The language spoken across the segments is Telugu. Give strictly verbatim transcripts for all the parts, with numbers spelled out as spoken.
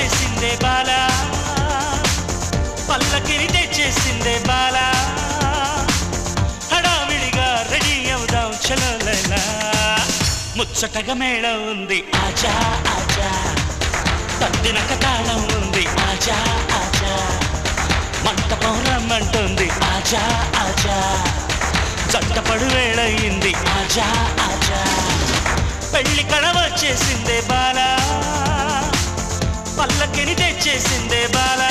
తెచ్చేసిందే బాల, పల్లకిని తెచ్చేసిందే బాల, హడావిడిగా రెడీ అవుదాం చలో లైలా. ముచ్చటగా మేళం ఉంది ఆజా ఆజా, పట్టిన కతాళం ఉంది ఆజా ఆజా, మంటపం రమ్మంటుంది ఆజా ఆజా, జంటపడు వేళయింది ఆజా ఆజా. పెళ్లి కళ వచ్చేసిందే బాల, పల్లకిని తెచ్చేసిందే బాల.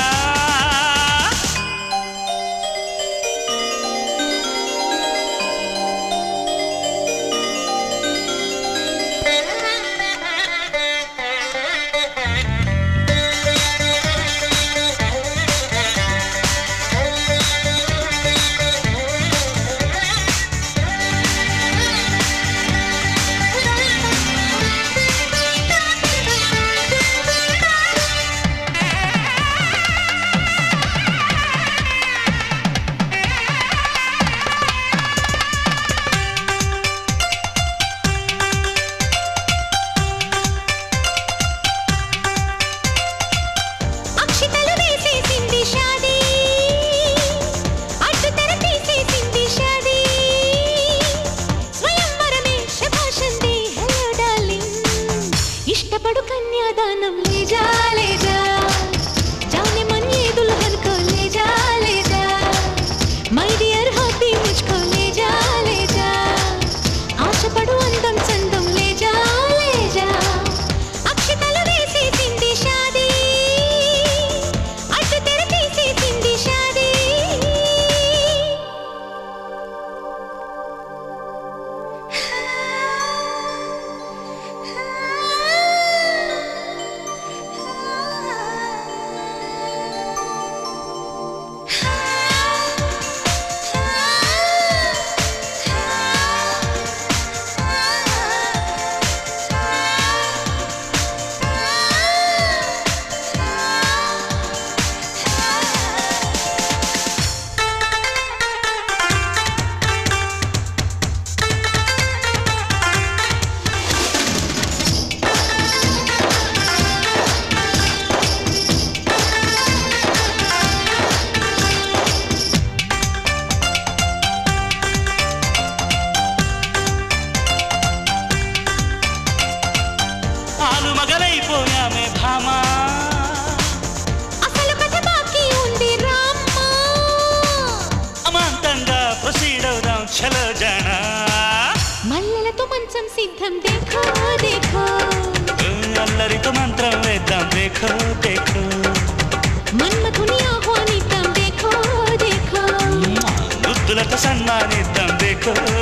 Good.